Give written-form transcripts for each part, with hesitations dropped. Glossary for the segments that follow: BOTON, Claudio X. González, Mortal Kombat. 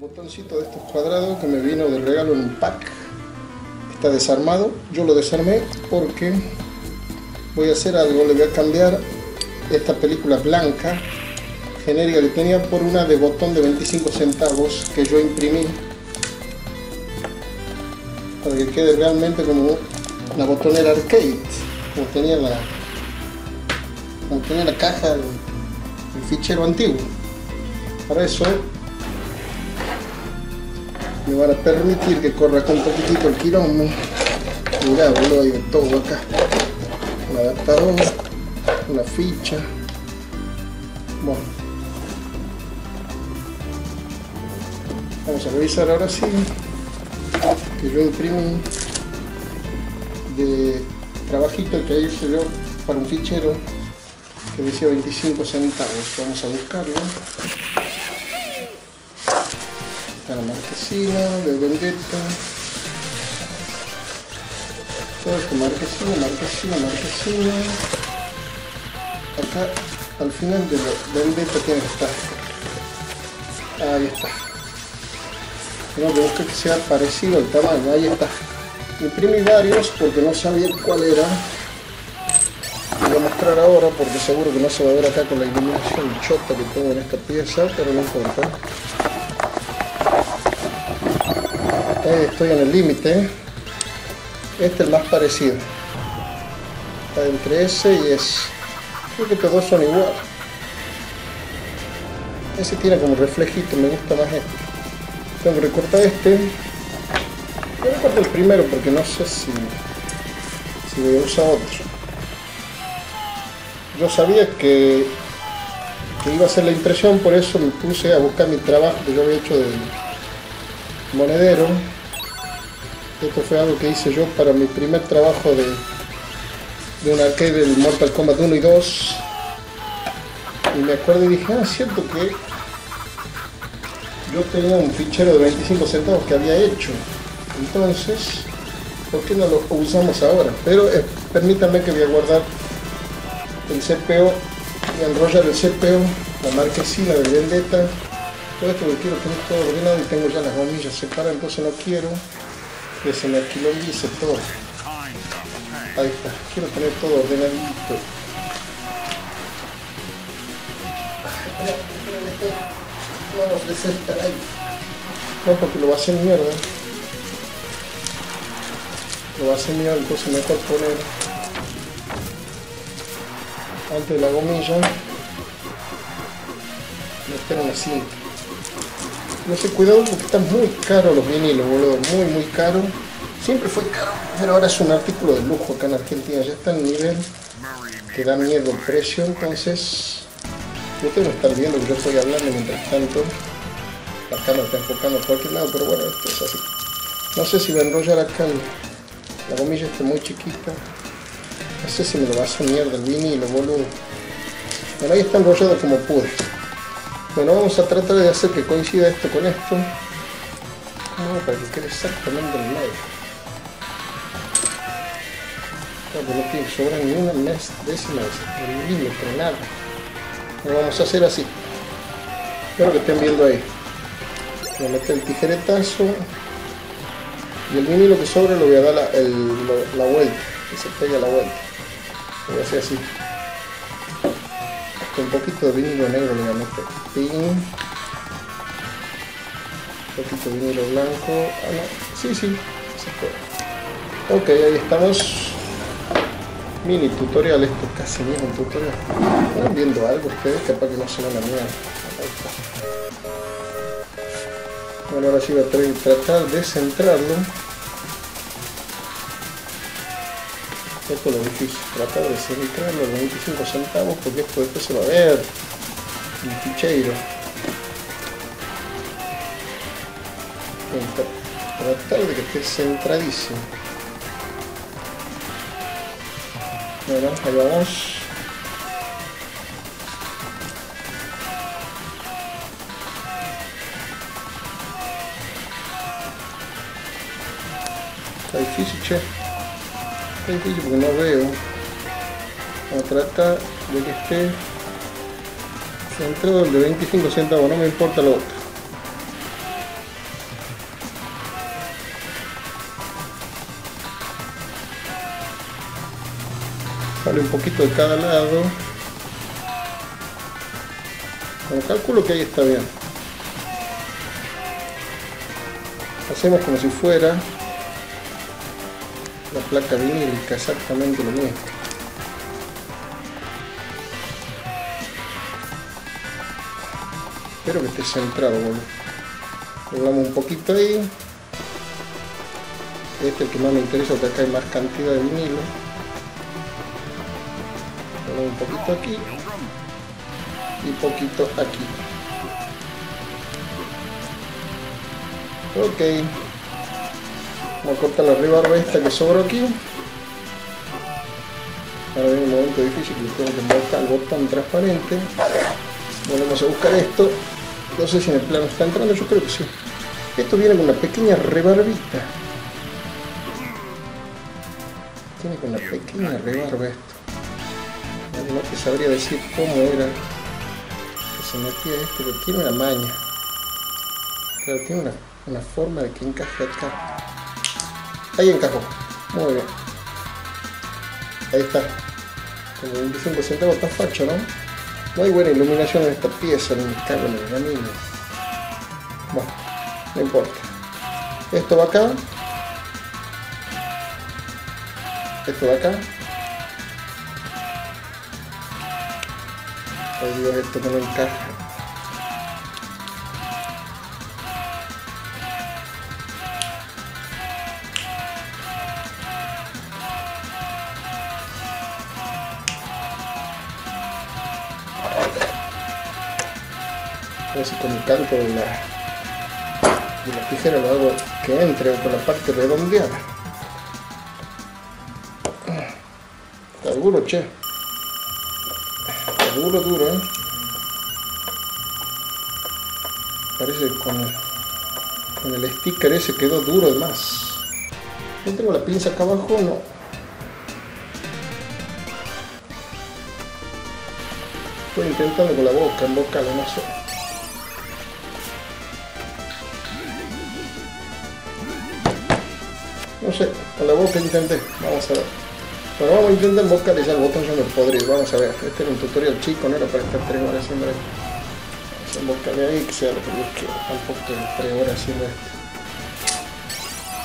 un botoncito de estos cuadrados que me vino de regalo en un pack. Está desarmado, yo lo desarmé porque voy a hacer algo, le voy a cambiar esta película blanca genérica que tenía por una de Botón de 25 centavos que yo imprimí para que quede realmente como una botonera arcade, como tenía la caja, el fichero antiguo. Para eso me van a permitir que corra con un poquitito el quilombo. Mirá, boludo, hay de todo acá. Un adaptador, una ficha. Bueno. Vamos a revisar ahora sí. Que yo imprimo de trabajito que ahí se dio para un fichero que decía 25 centavos. Vamos a buscarlo. La marquesina, de vendetta, todo esto, marquesina, acá al final de la vendetta tiene que estar, ahí está, tengo que buscar que sea parecido al tamaño, ahí está, imprimí varios porque no sabía cuál era, lo voy a mostrar ahora porque seguro que no se va a ver acá con la iluminación chota que tengo en esta pieza, pero no importa. Estoy en el límite. Este es más parecido. Está entre ese y ese. Creo que los dos son igual. Ese tiene como reflejito, me gusta más este. Tengo que recortar este. Voy a recortar el primero porque no sé si voy a usar otro. Yo sabía que iba a hacer la impresión, por eso me puse a buscar mi trabajo que yo había hecho de monedero. Esto fue algo que hice yo para mi primer trabajo de un arcade del Mortal Kombat 1 y 2. Y me acuerdo y dije, es cierto que yo tenía un fichero de 25 centavos que había hecho. Entonces, ¿por qué no lo usamos ahora? Pero permítanme que voy a guardar el CPO y enrollar el CPO, la marquesina de Vendetta. Todo esto que quiero tener todo ordenado y tengo ya las bombillas separadas, entonces no quiero que se me aquilombice todo. Ahí está, quiero tener todo ordenadito. No, porque lo va a hacer mierda. Lo va a hacer mierda, entonces mejor poner antes de la gomilla meter una cinta. No sé, cuidado porque están muy caros los vinilos, boludo, muy caro. Siempre fue caro, pero ahora es un artículo de lujo acá en Argentina, ya está en nivel que da miedo el precio, entonces yo tengo que estar viendo que yo estoy hablando mientras tanto. La cámara está enfocando a cualquier lado, pero bueno, esto es así. No sé si va a enrollar acá, la gomilla está muy chiquita. No sé si me lo va a hacer mierda el vinilo, boludo. Bueno, ahí está enrollado como pude. Bueno, vamos a tratar de hacer que coincida esto con esto. No, para que quede exactamente en medio. Claro, no tiene que sobrar ni una décima de milímetro, nada. Lo vamos a hacer así. Espero que estén viendo ahí. Voy a meter el tijeretazo. Y el vinilo que sobra lo voy a dar la vuelta. Que se pega la vuelta. Lo voy a hacer así. Un poquito de vinilo negro le voy a meter. Un poquito de vinilo blanco. Ah, no. Sí, se puede. Ok, ahí estamos. Mini tutorial, esto casi mismo un tutorial. ¿Están viendo algo ustedes? Capaz que no se van a mirar. Bueno, ahora sí voy a tratar de centrarlo. Esto es lo difícil, tratar de centrarlo los 25 centavos porque esto después se va a ver el fichero. Tratar de que esté centradísimo. Bueno, ahí vamos. Está difícil, che. Difícil porque no veo. Voy a tratar de que esté centrado el de 25 centavos, no me importa lo otro. Sale un poquito de cada lado. Como calculo que ahí está bien. Hacemos como si fuera la placa vinílica, exactamente lo mismo. Espero que esté centrado, boludo. Doblamos un poquito ahí. Este es el que más me interesa porque acá hay más cantidad de vinilo. Doblamos un poquito aquí. Y poquito aquí. Ok. Vamos a cortar la rebarba esta que sobró aquí. Ahora viene un momento difícil que tengo que marcar el botón transparente. Volvemos a buscar esto. No sé si en el plano está entrando, yo creo que sí. Esto viene con una pequeña rebarbita. Tiene con una pequeña rebarba esto. No te sabría decir cómo era que se metía esto, pero tiene una maña. Claro, tiene una forma de que encaje acá. Ahí encajó. Muy bien. Ahí está. Como 25 centavos está facho, ¿no? No hay buena iluminación en esta pieza, ni me cago en el anillo. Bueno, no importa. Esto va acá. Esto va acá. Ay Dios, esto que no encaja. A ver si con el canto de la tijera lo hago que entre con la parte redondeada. Está duro, che. Está duro, duro, ¿eh? Parece que con el sticker ese quedó duro de más. ¿No tengo la pinza acá abajo o no? Estoy intentando con la boca, en boca lo no sé. No sé, con la boca intenté, vamos a ver. Bueno, vamos a intentar vocalizar el botón, yo me podré, vamos a ver. Este era un tutorial chico, no era para estar 3 horas haciendo esto. Vamos a embocarle ahí, que sea lo que yo quiero, tampoco 3 horas haciendo esto.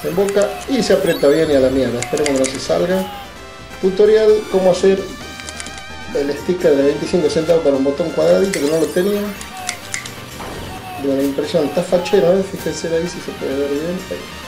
Se emboca y se aprieta bien y a la mierda, esperemos que no se salga. Tutorial, cómo hacer el sticker de 25 centavos para un botón cuadradito que no lo tenía. De la impresión, está fachero, ¿eh? Fíjense ahí si se puede ver bien.